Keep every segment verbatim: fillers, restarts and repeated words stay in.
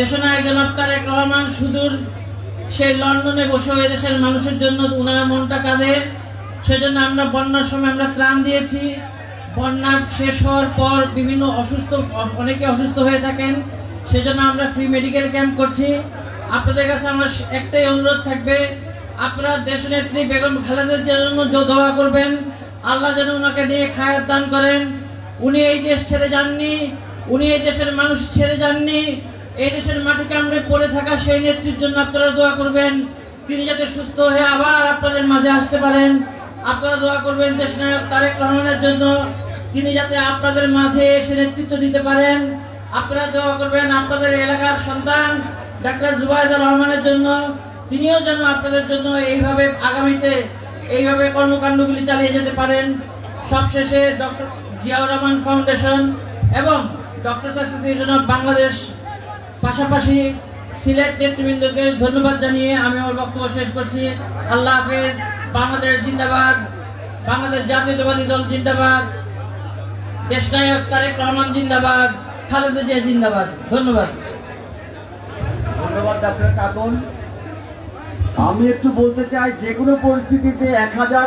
দেশনায়ক জনাব তারেক রহমান সুদূর সেই লন্ডনে বসে দেশের মানুষের জন্য উনার মনটা কাঁদে, সেজন্য আমরা বন্যার সময় আমরা ত্রাণ দিয়েছি। বন্যা শেষ হওয়ার পর বিভিন্ন অসুস্থ অনেকে অসুস্থ হয়ে থাকেন, সেজন্য আমরা ফ্রি মেডিকেল ক্যাম্প করছি। আপনাদের কাছে আমার একটাই অনুরোধ থাকবে, আপনারা দেশনেত্রী বেগম খালেদার জন্য দোয়া করবেন, আল্লাহ যেন ওনাকে দিয়ে খায়াত দান করেন। উনি এই দেশ ছেড়ে যাননি, উনি এই দেশের মানুষ ছেড়ে যাননি, এই দেশের মাটি কামড়ে পড়ে থাকা সেই নেত্রীর জন্য আপনারা দোয়া করবেন, তিনি যাতে সুস্থ হয়ে আবার আপনাদের মাঝে আসতে পারেন। আপনারা দোয়া করবেন দেশনায়ক তারেক রহমানের জন্য, তিনি যাতে আপনাদের মাঝে এসে নেতৃত্ব দিতে পারেন। আপনারা দোয়া করবেন আপনাদের এলাকার সন্তান ডাক্তার জুবাইদুর রহমানের জন্য, তিনিও যেন আপনাদের জন্য এইভাবে আগামীতে এইভাবে কর্মকাণ্ডগুলি চালিয়ে যেতে পারেন। সবশেষে ডক্টর জিয়াউর রহমান ফাউন্ডেশন এবং ডক্টর্স অ্যাসোসিয়েশন অব বাংলাদেশ পাশাপাশি সিলেট নেতৃবৃন্দকে ধন্যবাদ জানিয়ে আমি আমার বক্তব্য শেষ করছি। আল্লাহ হাফেজ। বাংলাদেশ জিন্দাবাদ, বাংলাদেশ জাতীয়তাবাদী দল জিন্দাবাদ, দেশনায়ক তারেক রহমান জিন্দাবাদ, খালেদা জিয়া জিন্দাবাদ। ধন্যবাদ। ধন্যবাদ ডাক্তার কাকুন। আমি একটু বলতে চাই, যে কোনো পরিস্থিতিতে এক হাজার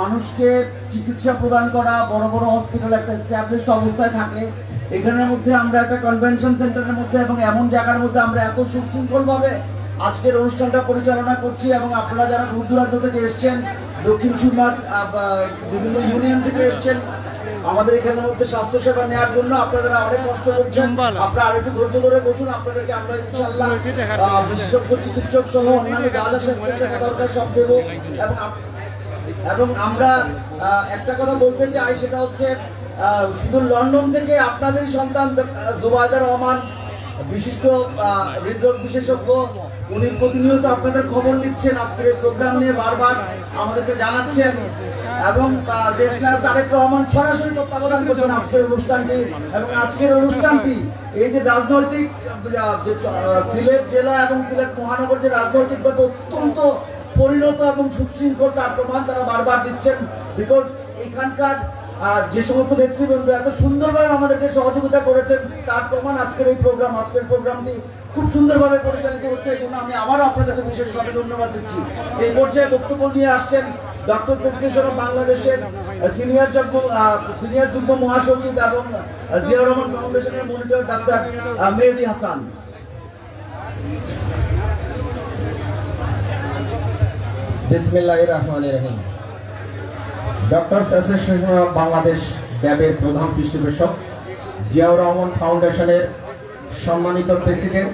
মানুষকে চিকিৎসা প্রদান করা, বড় বড় হসপিটাল একটা এস্টাবলিশড অবস্থায় থাকে, এখানের মধ্যে আমরা একটা কনভেনশন সেন্টারের মধ্যে এবং এমন জায়গার মধ্যে আমরা এত সুশৃঙ্খলভাবে আজকের অনুষ্ঠানটা পরিচালনা করছি। এবং আপনারা যারা দূর দূরান্ত থেকে এসছেন, দক্ষিণ সুরমার বিভিন্ন ইউনিয়ন থেকে এসছেন আমাদের এখানের মধ্যে স্বাস্থ্যসেবা নেওয়ার জন্য, আপনারা অনেক কষ্ট করছেন। আপনারা আরেকটু ধৈর্য ধরে বসুন, আপনাদেরকে আমরা ইনশাআল্লাহ বিশেষজ্ঞ চিকিৎসক সহ অন্যান্য আলাদা স্বাস্থ্যসেবা দরকার সব দেব। এবং এবং আমরা একটা কথা বলতে চাই, সেটা হচ্ছে শুধু লন্ডন থেকে আপনাদের সন্তান জুবাইদা রহমান বিশিষ্ট হৃদরোগ বিশেষজ্ঞ, উনি প্রতিনিয়ত আপনাদের খবর নিচ্ছেন, আজকের এই প্রোগ্রাম নিয়ে বারবার আমাদেরকে জানাচ্ছেন। এবং দেশনায়ক তারেক রহমান সরাসরি তত্ত্বাবধান করছেন আজকের অনুষ্ঠানটি। এবং আজকের অনুষ্ঠানটি এই যে রাজনৈতিক সিলেট জেলা এবং সিলেট মহানগর যে রাজনৈতিকভাবে অত্যন্ত পরিণত এবং সুশৃঙ্খল, তার প্রমাণ তারা বারবার দিচ্ছেন। বিকজ এখানকার যে সমস্ত নেতৃবৃন্দ এত সুন্দরভাবে আমাদেরকে সহযোগিতা করেছেন, তার প্রমাণ আজকের এই প্রোগ্রাম। আজকের প্রোগ্রামটি খুব সুন্দরভাবে পরিচালিত হচ্ছে, এই জন্য আমি আবারও আপনাদেরকে বিশেষভাবে ধন্যবাদ দিচ্ছি। এই পর্যায়ে বক্তব্য নিয়ে আসছেন ডক্টর অ্যাসোসিয়েশন অব বাংলাদেশের সিনিয়র যুগ্ম সিনিয়র যুগ্ম মহাসচিব এবং জিয়াউর রহমান ফাউন্ডেশনের মনিটর ডাক্তার মেহেদি হাসান। বিসমিল্লাহির রহমানির রহিম। ডক্টরস অ্যাসোসিয়েশন অব বাংলাদেশ ড্যাবের প্রধান পৃষ্ঠপোষক, জিয়াউর রহমান ফাউন্ডেশনের সম্মানিত প্রেসিডেন্ট,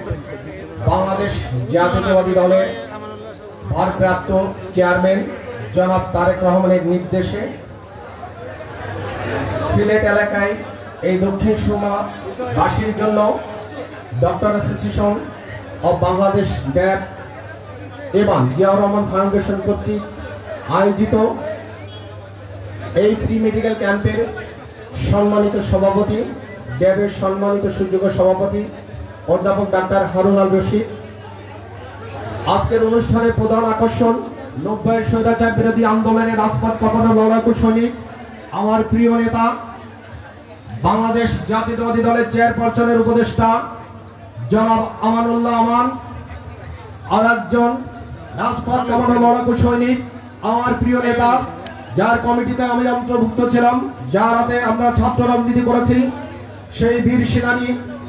বাংলাদেশ জাতীয়তাবাদী দলের ভারপ্রাপ্ত চেয়ারম্যান জনাব তারেক রহমানের নির্দেশে সিলেট এলাকায় এই দক্ষিণ সুরমাবাসীর জন্য doctor association of Bangladesh DAB এবং জিয়াউর রহমান ফাউন্ডেশন কর্তৃক আয়োজিত এই ফ্রি মেডিকেল ক্যাম্পের সম্মানিত সভাপতি, ড্যাবের সম্মানিত সুযোগ্য সভাপতি অধ্যাপক ডাক্তার হারুন আল রশিদ। আজকের অনুষ্ঠানের প্রধান আকর্ষণ নব্বইয়ের স্বৈরাচার বিরোধী আন্দোলনের রাজপথ কাঁপানো লড়াকু সৈনিক, আমার প্রিয় নেতা বাংলাদেশ জাতীয়তাবাদী দলের চেয়ারপারসনের উপদেষ্টা জনাব আমানুল্লাহ আমান, আর একজন রাজপথ কাঁপানো লড়াকু সৈনিক আমার প্রিয় নেতা, যার কমিটিতে আমি অন্তর্ভুক্ত ছিলাম, যার হাতে আমরা ছাত্র রাজনীতি করেছি, সেই বীর সেনানী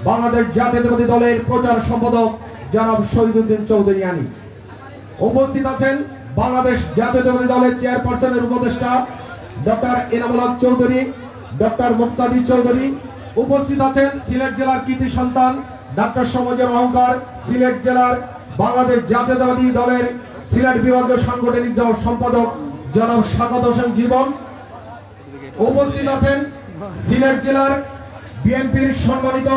বাংলাদেশ জাতীয়তাবাদী দলের প্রচার সম্পাদক জনাব শহীদুদ্দিন চৌধুরী আনি। উপস্থিত আছেন বাংলাদেশ জাতীয়তাবাদী দলের চেয়ারপারসনের উপদেষ্টা ডক্টর এনামুল হক চৌধুরী, ডক্টর মুক্তাদির চৌধুরী। উপস্থিত আছেন সিলেট জেলার কৃতি সন্তান, ডাক্তার সমাজের অহংকার, সিলেট জেলার বাংলাদেশ জাতীয়তাবাদী দলের সিলেট বিভাগীয় সাংগঠনিক সম্পাদক জনাব স্বাগত হোসেন জীবন। উপস্থিত আছেন সিলেট জেলার বিএনপির সম্মানিত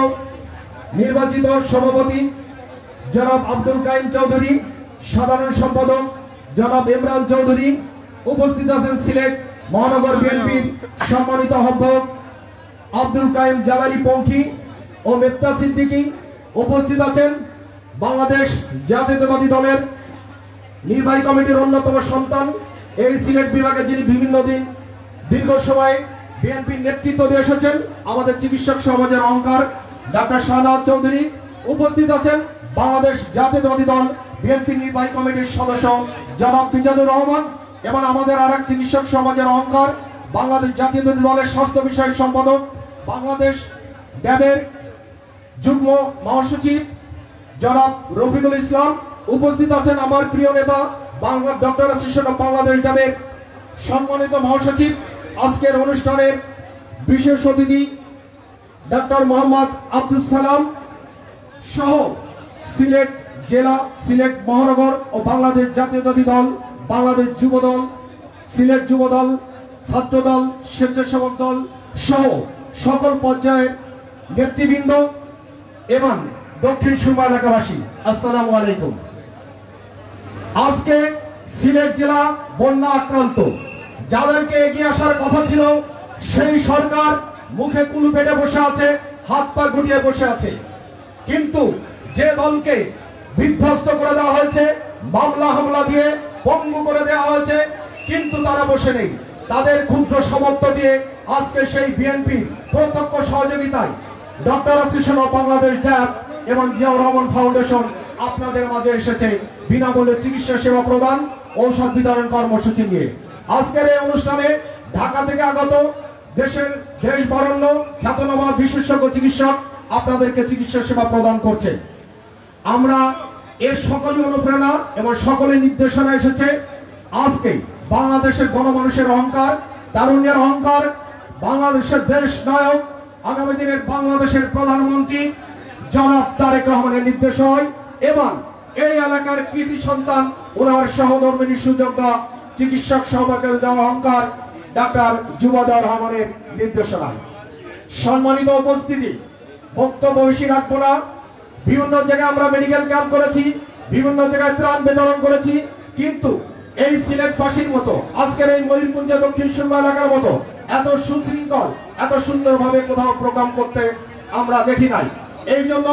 নির্বাচিত সভাপতি জনাব আব্দুল কারিম চৌধুরী, সাধারণ সম্পাদক জনাব ইমরান চৌধুরী। উপস্থিত আছেন সিলেট মহানগর বিএনপির সম্মানিত আহ্বায়ক আব্দুল কাইম জালালি পঙ্খী ও মেফতা সিদ্দিকী। উপস্থিত আছেন বাংলাদেশ জাতীয়তাবাদী দলের নির্বাহী কমিটির অন্যতম সন্তান, এই সিলেট বিভাগে যিনি বিভিন্ন দিন দীর্ঘ সময় বিএনপির নেতৃত্ব দিয়ে এসেছেন, আমাদের চিকিৎসক সমাজের অহংকার ডাক্তার ফারহাদ চৌধুরী। উপস্থিত আছেন বাংলাদেশ জাতীয়তাবাদী দল বিএনপি নির্বাহী কমিটির সদস্য জনাব মিজানুর রহমান এবং আমাদের আরেক চিকিৎসক সমাজের অহংকার বাংলাদেশ জাতীয়তাবাদী দলের স্বাস্থ্য বিষয়ক সম্পাদক বাংলাদেশ ড্যাবের যুগ্ম মহাসচিব জনাব রফিকুল ইসলাম উপস্থিত আছেন আমার প্রিয় নেতা বাংলা ডক্টর অ্যাসোসিয়েশন অব বাংলাদেশ ড্যাবের সম্মানিত মহাসচিব আজকের অনুষ্ঠানের বিশেষ অতিথি ডক্টর মোহাম্মদ আব্দুল সালাম সহ সিলেট জেলা সিলেট মহানগর ও বাংলাদেশ জাতীয়তাবাদী দল বাংলাদেশ যুব দল সিলেট যুব দল ছাত্র দল স্বেচ্ছাসেবক দল সহ সকল পর্যায়ের নেতৃবৃন্দ এবং দক্ষিণ সুরমা এলাকাবাসী আসসালামু আলাইকুম। আজকে সিলেট জেলা বন্যা আক্রান্ত, যাদেরকে এগিয়ে আসার কথা ছিল সেই সরকার মুখে কুলু পেটে বসে আছে, হাত পা গুটিয়ে বসে আছে, কিন্তু যে দলকে বিধ্বস্ত করে দেওয়া হয়েছে, মামলা হামলা দিয়ে ভঙ্গ করে দেওয়া হয়েছে, কিন্তু তারা বসে নেই। তাদের ক্ষুদ্র সমর্থন দিয়ে আজকে সেই বিএনপি প্রত্যক্ষ সহযোগিতায় doctor association of Bangladesh DAB এবং জিয়াউর রহমান ফাউন্ডেশন আপনাদের মাঝে এসেছে বিনামূল্যে চিকিৎসা সেবা প্রদান, ঔষধ বিতরণ কর্মসূচি নিয়ে। আজকের এই অনুষ্ঠানে ঢাকা থেকে আগত দেশের দেশ বরণ্য খ্যাতনামা বিশেষজ্ঞ চিকিৎসক আপনাদেরকে চিকিৎসা সেবা প্রদান করছে। আমরা এর সকলই অনুপ্রেরণা এবং সকলের নির্দেশনা এসেছে আজকে বাংলাদেশের গণমানুষের অহংকার, তারুণ্যের অহংকার, বাংলাদেশের দেশ নায়ক আগামী দিনের বাংলাদেশের প্রধানমন্ত্রী জনাব তারেক রহমানের নির্দেশ হয় এবং এই এলাকার কৃতি সন্তান ওনার সহধর্মিনী সুযোগটা চিকিৎসক সহকারী অহংকার ডাক্তার জুবাদার রহমানের নির্দেশনা। সম্মানিত উপস্থিতি, বক্তব্য বেশি রাখবো না। বিভিন্ন জায়গায় আমরা মেডিকেল ক্যাম্প করেছি, বিভিন্ন জায়গায় ত্রাণ বিতরণ করেছি, কিন্তু এই সিলেটবাসীর মতো আজকের এই ময়ূরপুঞ্জ দক্ষিণ সুরমা এলাকার মতো এত সুশৃঙ্খল এত সুন্দরভাবে কোথাও প্রোগ্রাম করতে আমরা দেখি নাই। এই জন্য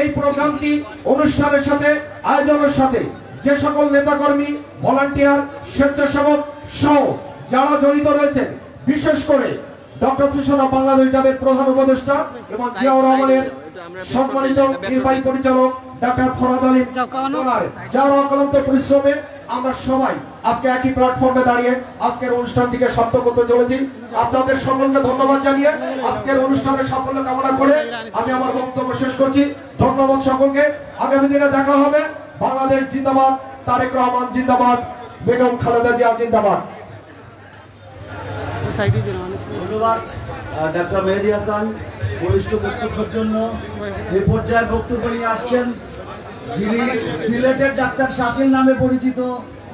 এই প্রোগ্রামটি অনুষ্ঠানের সাথে আয়োজনের সাথে যে সকল নেতাকর্মী ভলান্টিয়ার স্বেচ্ছাসেবক সহ যারা জড়িত রয়েছেন, বিশেষ করে ডক্টর অ্যাসোসিয়েশন অব বাংলাদেশ ড্যাবের প্রধান উপদেষ্টা এবং জিয়াউর রহমানের সম্মানিত নির্বাহী পরিচালক ডক্টর ফরহাদ আলিম যারা অক্লান্ত পরিশ্রমে আমরা সবাই আজকে একই প্ল্যাটফর্মে দাঁড়িয়ে আজকের অনুষ্ঠানটিকে সার্থক করতে চলেছি। আপনাদের সকলকে ধন্যবাদ জানিয়ে আজকের অনুষ্ঠানের সাফল্য কামনা করে আমি আমার বক্তব্য শেষ করছি। ধন্যবাদ সকলকে। আগামী দিনে দেখা হবে। বাংলাদেশ জিন্দাবাদ, তারেক রহমান জিন্দাবাদ, বেগম খালেদা জিয়া জিন্দাবাদ। ধন্যবাদ ডাক্তার মেহেদী হাসান বলিষ্ঠ বক্তব্যের জন্য। এ পর্যায়ে বক্তব্য নিয়ে আসছেন যিনি সিলেটের ডাক্তার শাকিল নামে পরিচিত,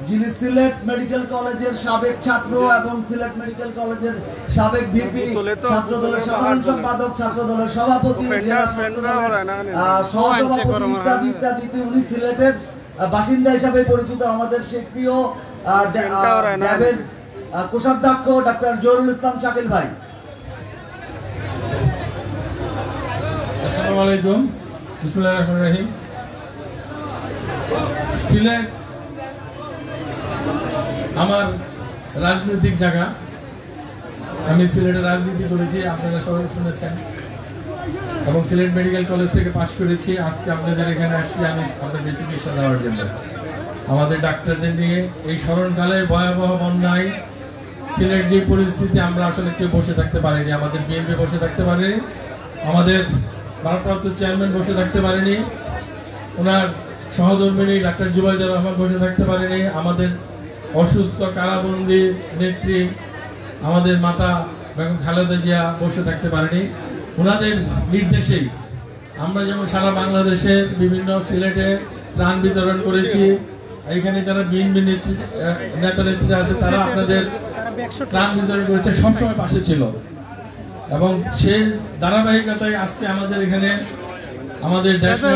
যিনি সিলেট মেডিকেল কলেজের সাবেক ছাত্র এবং সিলেট মেডিকেল কলেজের সাবেক ভিপি, ছাত্র দলের সাধারণ সম্পাদক, ছাত্র দলের সভাপতি, সহসভাপতি ইত্যাদি। উনি সিলেটের বাসিন্দা হিসাবে পরিচিত। আমাদের সেই প্রিয় ড্যাবের কোষাধ্যক্ষ ডাক্তার জহিরুল ইসলাম শাকিল ভাই। আসসালামু আলাইকুম, বিসমিল্লাহির রহমানির রহিম। সিলেট আমার রাজনৈতিক জায়গা, আমি সিলেটে রাজনীতি করেছি, আপনারা সবাই শুনেছেন, এবং সিলেট মেডিকেল কলেজ থেকে পাশ করেছি। আজকে আপনাদের এখানে আসছি আমি আপনাদের চিকিৎসা দেওয়ার জন্য। আমাদের ডাক্তারদের নিয়ে এই স্মরণকালে ভয়াবহ বন্যায় সিলেট যে পরিস্থিতি, আমরা আসলে কেউ বসে থাকতে পারিনি। আমাদের বিএনপি বসে থাকতে পারেনি, আমাদের ভারপ্রাপ্ত চেয়ারম্যান বসে থাকতে পারেনি, ওনার সহধর্মিনী ডাক্তার জুবাইদুর রহমান বসে থাকতে পারেনি, আমাদের অসুস্থ কারাবন্দী নেত্রী আমাদের মাতা বেগম খালেদা জিয়া বসে থাকতে পারেনি। ওনাদের নির্দেশেই আমরা যেমন সারা বাংলাদেশের বিভিন্ন সিলেটে ত্রাণ বিতরণ করেছি। এখানে যারা বিএনপি নেত্রী নেতা নেত্রী আছে তারা আপনাদের ত্রাণ বিতরণ করেছে, সবসময় পাশে ছিল, এবং সেই ধারাবাহিকতায় আজকে আমাদের এখানে আমাদের দেশ